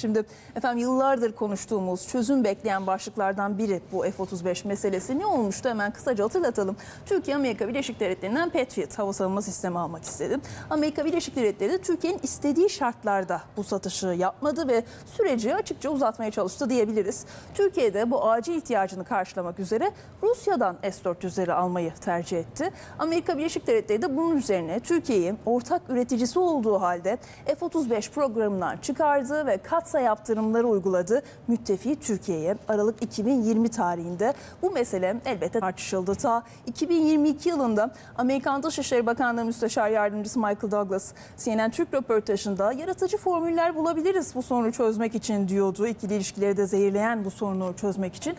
Şimdi efendim yıllardır konuştuğumuz çözüm bekleyen başlıklardan biri bu F-35 meselesi. Ne olmuştu hemen kısaca hatırlatalım. Türkiye Amerika Birleşik Devletleri'nden Patriot hava savunma sistemi almak istedi. Amerika Birleşik Devletleri de Türkiye'nin istediği şartlarda bu satışı yapmadı ve süreci açıkça uzatmaya çalıştı diyebiliriz. Türkiye'de bu acil ihtiyacını karşılamak üzere Rusya'dan S-400'leri almayı tercih etti. Amerika Birleşik Devletleri de bunun üzerine Türkiye'yi ortak üreticisi olduğu halde F-35 programından çıkardı ve katsayı yaptırımları uyguladı. Müttefiği Türkiye'ye Aralık 2020 tarihinde bu mesele elbette tartışıldı. Ta 2022 yılında Amerikan Dışişleri Bakanlığı Müsteşar Yardımcısı Michael Douglas CNN TÜRK röportajında yaratıcı formüller bulabiliriz bu sorunu çözmek için diyordu. İkili ilişkileri de zehirleyen bu sorunu çözmek için.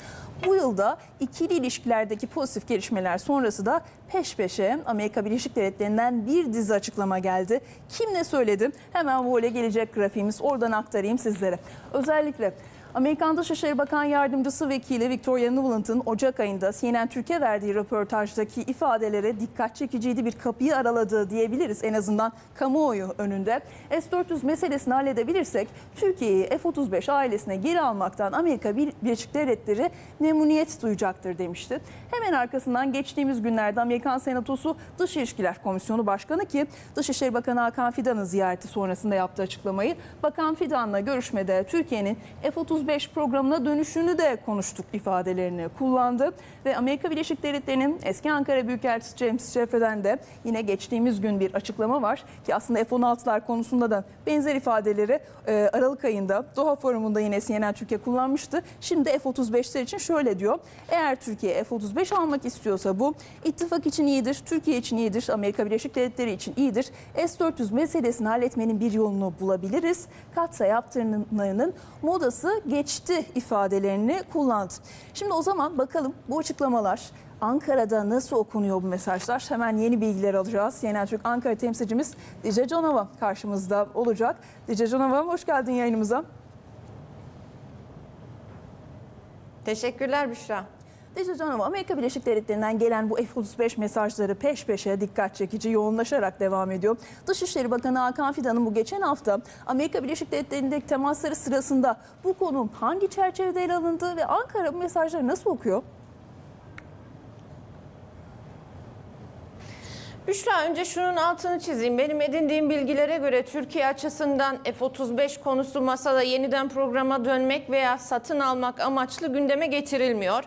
Bu yılda ikili ilişkilerdeki pozitif gelişmeler sonrası da peş peşe Amerika Birleşik Devletleri'nden bir dizi açıklama geldi. Kim ne söyledi? Hemen böyle gelecek grafiğimiz, oradan aktarayım sizlere. Özellikle Amerikan Dışişleri Bakan Yardımcısı Vekili Victoria Nuland'ın Ocak ayında CNN Türkiye verdiği röportajdaki ifadelere dikkat çekiciydi, bir kapıyı araladı diyebiliriz en azından kamuoyu önünde. S-400 meselesini halledebilirsek Türkiye'yi F-35 ailesine geri almaktan Amerika Birleşik Devletleri memnuniyet duyacaktır demişti. Hemen arkasından geçtiğimiz günlerde Amerikan Senatosu Dış İlişkiler Komisyonu Başkanı ki Dışişleri Bakanı Hakan Fidan'ın ziyareti sonrasında yaptığı açıklamayı, Bakan Fidan'la görüşmede Türkiye'nin F-35 programına dönüşünü de konuştuk ifadelerini kullandı ve Amerika Birleşik Devletleri'nin eski Ankara Büyükelçisi James Jeffrey'den de yine geçtiğimiz gün bir açıklama var ki aslında F-16'lar konusunda da benzer ifadeleri Aralık ayında Doha Forumunda yine CNN Türkiye kullanmıştı. Şimdi F-35'ler için şöyle diyor: eğer Türkiye F-35 almak istiyorsa bu ittifak için iyidir, Türkiye için iyidir, Amerika Birleşik Devletleri için iyidir. S-400 meselesini halletmenin bir yolunu bulabiliriz. Katsayı yaptırımlarının modası geçti ifadelerini kullandı. Şimdi o zaman bakalım bu açıklamalar Ankara'da nasıl okunuyor bu mesajlar? Hemen yeni bilgiler alacağız. Yeni Türk Ankara temsilcimiz Dicle Canova karşımızda olacak. Dicle Canova, hoş geldin yayınımıza. Teşekkürler Büşra. Dicle Canova, Amerika Birleşik Devletleri'nden gelen bu F-35 mesajları peş peşe dikkat çekici, yoğunlaşarak devam ediyor. Dışişleri Bakanı Hakan Fidan'ın bu geçen hafta Amerika Birleşik Devletleri'ndeki temasları sırasında bu konunun hangi çerçevede ele alındığı ve Ankara bu mesajları nasıl okuyor? Büşra, önce şunun altını çizeyim. Benim edindiğim bilgilere göre Türkiye açısından F-35 konusu masada yeniden programa dönmek veya satın almak amaçlı gündeme getirilmiyor.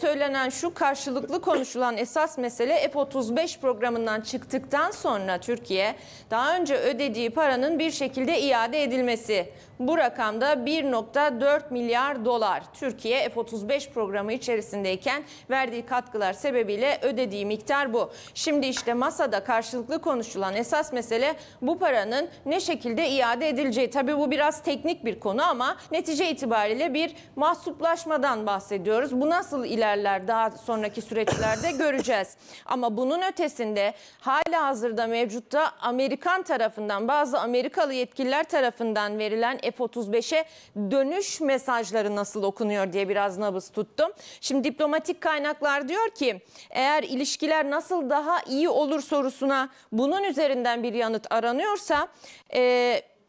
Söylenen şu: karşılıklı konuşulan esas mesele F-35 programından çıktıktan sonra Türkiye daha önce ödediği paranın bir şekilde iade edilmesi. Bu rakamda 1,4 milyar dolar. Türkiye F-35 programı içerisindeyken verdiği katkılar sebebiyle ödediği miktar bu. Şimdi işte masada karşılıklı konuşulan esas mesele bu paranın ne şekilde iade edileceği. Tabii bu biraz teknik bir konu ama netice itibariyle bir mahsuplaşmadan bahsediyoruz. Bu nasıl ilerler daha sonraki süreçlerde göreceğiz. Ama bunun ötesinde halihazırda mevcutta Amerikan tarafından, bazı Amerikalı yetkililer tarafından verilen F-35'e dönüş mesajları nasıl okunuyor diye biraz nabız tuttum. Şimdi diplomatik kaynaklar diyor ki eğer ilişkiler nasıl daha iyi olur sorusuna bunun üzerinden bir yanıt aranıyorsa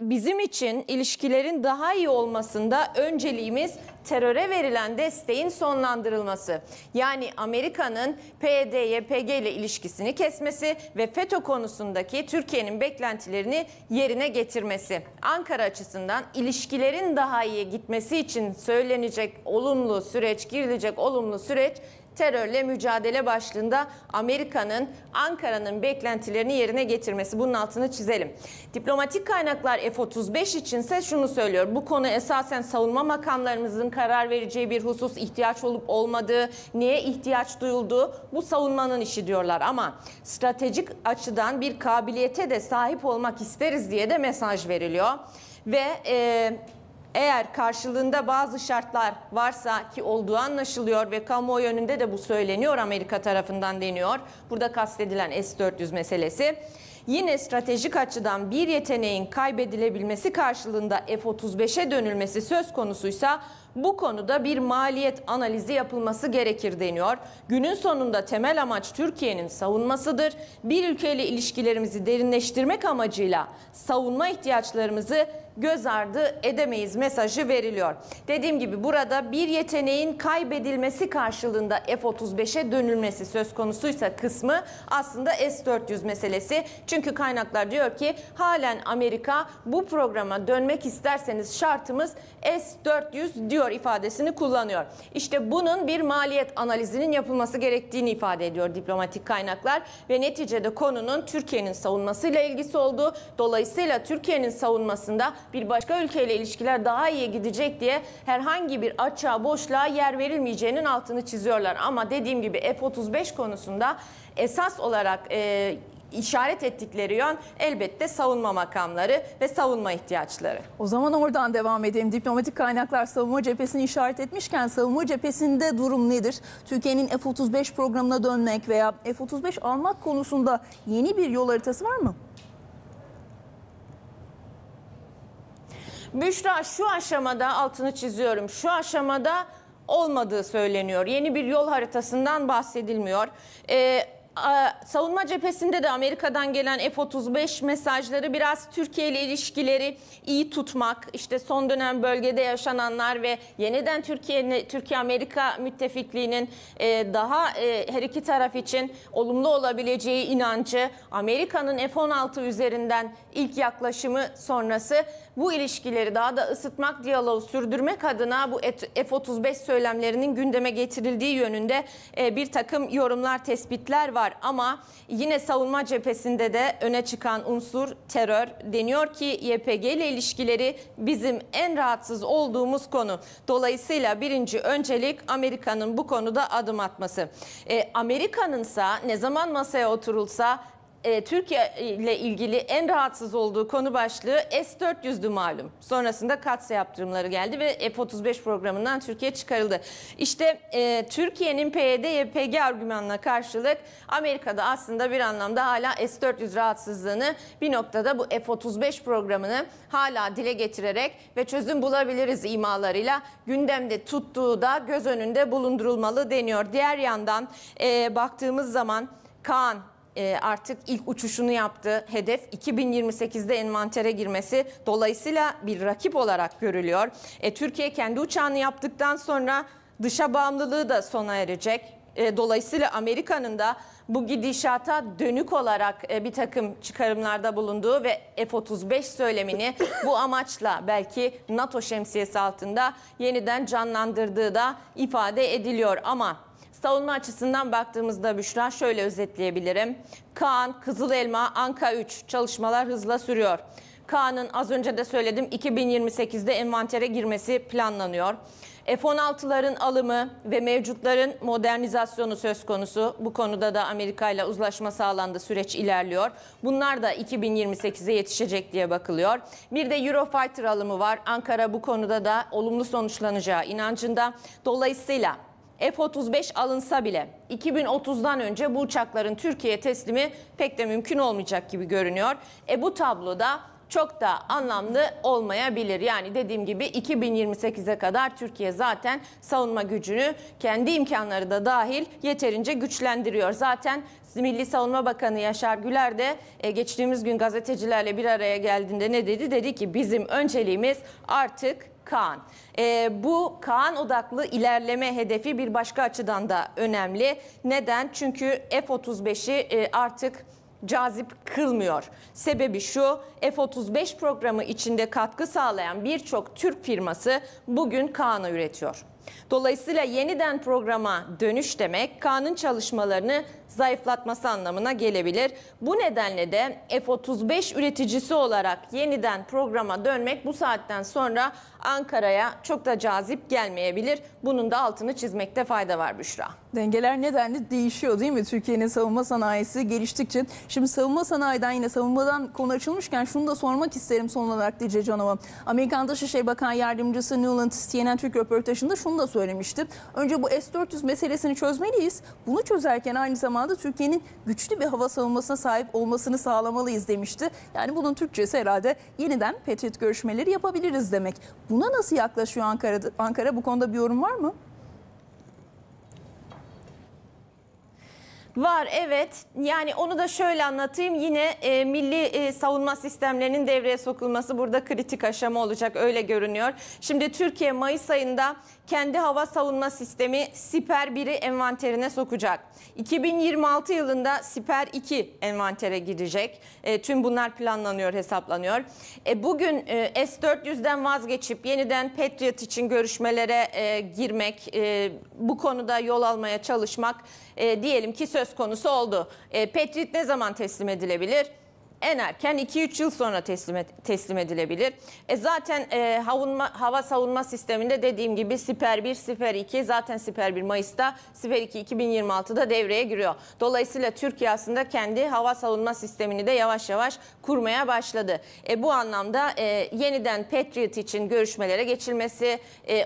bizim için ilişkilerin daha iyi olmasında önceliğimiz teröre verilen desteğin sonlandırılması. Yani Amerika'nın PYD-YPG ile ilişkisini kesmesi ve FETÖ konusundaki Türkiye'nin beklentilerini yerine getirmesi. Ankara açısından ilişkilerin daha iyiye gitmesi için girilecek olumlu süreç terörle mücadele başlığında Amerika'nın, Ankara'nın beklentilerini yerine getirmesi. Bunun altını çizelim. Diplomatik kaynaklar F-35 içinse şunu söylüyor: bu konu esasen savunma makamlarımızın karar vereceği bir husus, ihtiyaç olup olmadığı, neye ihtiyaç duyulduğu bu savunmanın işi diyorlar. Ama stratejik açıdan bir kabiliyete de sahip olmak isteriz diye de mesaj veriliyor. Ve eğer karşılığında bazı şartlar varsa, ki olduğu anlaşılıyor ve kamuoyu önünde de bu söyleniyor Amerika tarafından deniyor. Burada kastedilen S-400 meselesi. Yine stratejik açıdan bir yeteneğin kaybedilebilmesi karşılığında F-35'e dönülmesi söz konusuysa bu konuda bir maliyet analizi yapılması gerekir deniyor. Günün sonunda temel amaç Türkiye'nin savunmasıdır. Bir ülkeyle ilişkilerimizi derinleştirmek amacıyla savunma ihtiyaçlarımızı göz ardı edemeyiz mesajı veriliyor. Dediğim gibi burada bir yeteneğin kaybedilmesi karşılığında F-35'e dönülmesi söz konusuysa kısmı aslında S-400 meselesi. Çünkü kaynaklar diyor ki halen Amerika bu programa dönmek isterseniz şartımız S-400 diyor ifadesini kullanıyor. İşte bunun bir maliyet analizinin yapılması gerektiğini ifade ediyor diplomatik kaynaklar ve neticede konunun Türkiye'nin savunmasıyla ilgisi olduğu, dolayısıyla Türkiye'nin savunmasında bir başka ülkeyle ilişkiler daha iyiye gidecek diye herhangi bir açığa, boşluğa yer verilmeyeceğinin altını çiziyorlar. Ama dediğim gibi F-35 konusunda esas olarak işaret ettikleri yön elbette savunma makamları ve savunma ihtiyaçları. O zaman oradan devam edelim. Diplomatik kaynaklar savunma cephesini işaret etmişken savunma cephesinde durum nedir? Türkiye'nin F-35 programına dönmek veya F-35 almak konusunda yeni bir yol haritası var mı? Büşra, şu aşamada altını çiziyorum. Şu aşamada olmadığı söyleniyor. Yeni bir yol haritasından bahsedilmiyor. Savunma cephesinde de Amerika'dan gelen F-35 mesajları biraz Türkiye ile ilişkileri iyi tutmak, işte son dönem bölgede yaşananlar ve yeniden Türkiye-Amerika müttefikliğinin daha her iki taraf için olumlu olabileceği inancı, Amerika'nın F-16 üzerinden ilk yaklaşımı sonrası bu ilişkileri daha da ısıtmak, diyaloğu sürdürmek adına bu F-35 söylemlerinin gündeme getirildiği yönünde bir takım yorumlar, tespitler var. Ama yine savunma cephesinde de öne çıkan unsur terör. Deniyor ki YPG ile ilişkileri bizim en rahatsız olduğumuz konu. Dolayısıyla birinci öncelik Amerika'nın bu konuda adım atması. Amerika'nınsa ne zaman masaya oturulsa Türkiye ile ilgili en rahatsız olduğu konu başlığı S-400'dü malum. Sonrasında katsayı yaptırımları geldi ve F-35 programından Türkiye çıkarıldı. İşte Türkiye'nin PYD-YPG argümanına karşılık Amerika'da aslında bir anlamda hala S-400 rahatsızlığını bir noktada bu F-35 programını hala dile getirerek ve çözüm bulabiliriz imalarıyla gündemde tuttuğu da göz önünde bulundurulmalı deniyor. Diğer yandan baktığımız zaman Kaan artık ilk uçuşunu yaptı. Hedef 2028'de envantere girmesi. Dolayısıyla bir rakip olarak görülüyor. Türkiye kendi uçağını yaptıktan sonra dışa bağımlılığı da sona erecek. Dolayısıyla Amerika'nın da bu gidişata dönük olarak bir takım çıkarımlarda bulunduğu ve F-35 söylemini bu amaçla belki NATO şemsiyesi altında yeniden canlandırdığı da ifade ediliyor. Ama savunma açısından baktığımızda Büşra şöyle özetleyebilirim. Kaan, Kızıl Elma, Anka 3 çalışmalar hızla sürüyor. Kaan'ın az önce de söyledim 2028'de envantere girmesi planlanıyor. F-16'ların alımı ve mevcutların modernizasyonu söz konusu. Bu konuda da Amerika ile uzlaşma sağlandı, süreç ilerliyor. Bunlar da 2028'e yetişecek diye bakılıyor. Bir de Eurofighter alımı var. Ankara bu konuda da olumlu sonuçlanacağı inancında. Dolayısıyla F-35 alınsa bile 2030'dan önce bu uçakların Türkiye'ye teslimi pek de mümkün olmayacak gibi görünüyor. Bu tabloda çok da anlamlı olmayabilir. Yani dediğim gibi 2028'e kadar Türkiye zaten savunma gücünü kendi imkanları da dahil yeterince güçlendiriyor. Zaten Milli Savunma Bakanı Yaşar Güler de geçtiğimiz gün gazetecilerle bir araya geldiğinde ne dedi? Dedi ki bizim önceliğimiz artık Kaan. Bu Kaan odaklı ilerleme hedefi bir başka açıdan da önemli. Neden? Çünkü F-35'i artık cazip kılmıyor. Sebebi şu, F-35 programı içinde katkı sağlayan birçok Türk firması bugün Kaan'ı üretiyor. Dolayısıyla yeniden programa dönüş demek Kaan'ın çalışmalarını zayıflatması anlamına gelebilir. Bu nedenle de F-35 üreticisi olarak yeniden programa dönmek bu saatten sonra Ankara'ya çok da cazip gelmeyebilir. Bunun da altını çizmekte fayda var Büşra. Dengeler nedenle değişiyor değil mi? Türkiye'nin savunma sanayisi geliştikçe. Şimdi savunma sanayiden yine savunmadan konu açılmışken şunu da sormak isterim son olarak Dicle Canova. Amerikan Dışişleri Bakan Yardımcısı Newland CNN TÜRK röportajında şunu da söylemişti. Önce bu S-400 meselesini çözmeliyiz. Bunu çözerken aynı zamanda Türkiye'nin güçlü bir hava savunmasına sahip olmasını sağlamalıyız demişti. Yani bunun Türkçesi herhalde yeniden Patriot görüşmeleri yapabiliriz demek. Buna nasıl yaklaşıyor Ankara'da? Ankara bu konuda bir yorum var mı? Var, evet. Yani onu da şöyle anlatayım. Yine milli savunma sistemlerinin devreye sokulması burada kritik aşama olacak, öyle görünüyor. Şimdi Türkiye Mayıs ayında kendi hava savunma sistemi Siper 1'i envanterine sokacak. 2026 yılında Siper 2 envantere girecek. Tüm bunlar planlanıyor, hesaplanıyor. Bugün S-400'den vazgeçip yeniden Patriot için görüşmelere girmek, bu konuda yol almaya çalışmak diyelim ki söz konusu oldu. Patriot ne zaman teslim edilebilir? En erken 2-3 yıl sonra teslim edilebilir. Zaten hava savunma sisteminde dediğim gibi Siper 1, Siper 2, zaten Siper 1 Mayıs'ta, Siper 2 2026'da devreye giriyor. Dolayısıyla Türkiye aslında kendi hava savunma sistemini de yavaş yavaş kurmaya başladı. Bu anlamda yeniden Patriot için görüşmelere geçilmesi,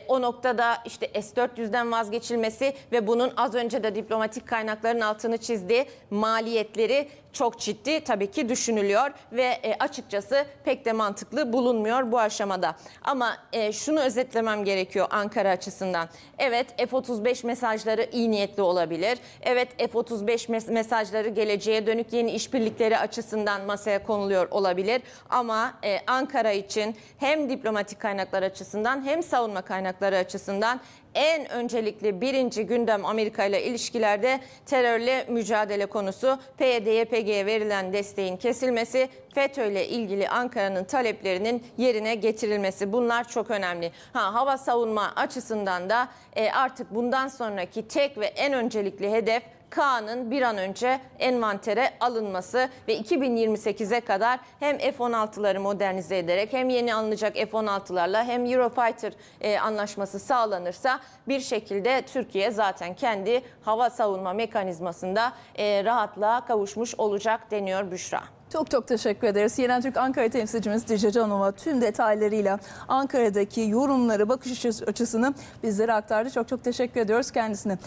o noktada işte S-400'den vazgeçilmesi ve bunun az önce de diplomatik kaynakların altını çizdiği maliyetleri çok ciddi tabii ki düşünülüyor ve açıkçası pek de mantıklı bulunmuyor bu aşamada. Ama şunu özetlemem gerekiyor Ankara açısından. Evet, F-35 mesajları iyi niyetli olabilir. Evet, F-35 mesajları geleceğe dönük yeni işbirlikleri açısından masaya konuluyor olabilir. Ama Ankara için hem diplomatik kaynaklar açısından hem savunma kaynakları açısından en öncelikli birinci gündem Amerika ile ilişkilerde terörle mücadele konusu, PYD-YPG'ye verilen desteğin kesilmesi, FETÖ ile ilgili Ankara'nın taleplerinin yerine getirilmesi. Bunlar çok önemli. Hava savunma açısından da artık bundan sonraki tek ve en öncelikli hedef Kaan'ın bir an önce envantere alınması ve 2028'e kadar hem F-16'ları modernize ederek hem yeni alınacak F-16'larla hem Eurofighter anlaşması sağlanırsa bir şekilde Türkiye zaten kendi hava savunma mekanizmasında rahatlığa kavuşmuş olacak deniyor Büşra. Çok çok teşekkür ederiz. CNN Türk Ankara temsilcimiz Dicle Canova tüm detaylarıyla Ankara'daki yorumları, bakış açısını bizlere aktardı. Çok çok teşekkür ediyoruz kendisine.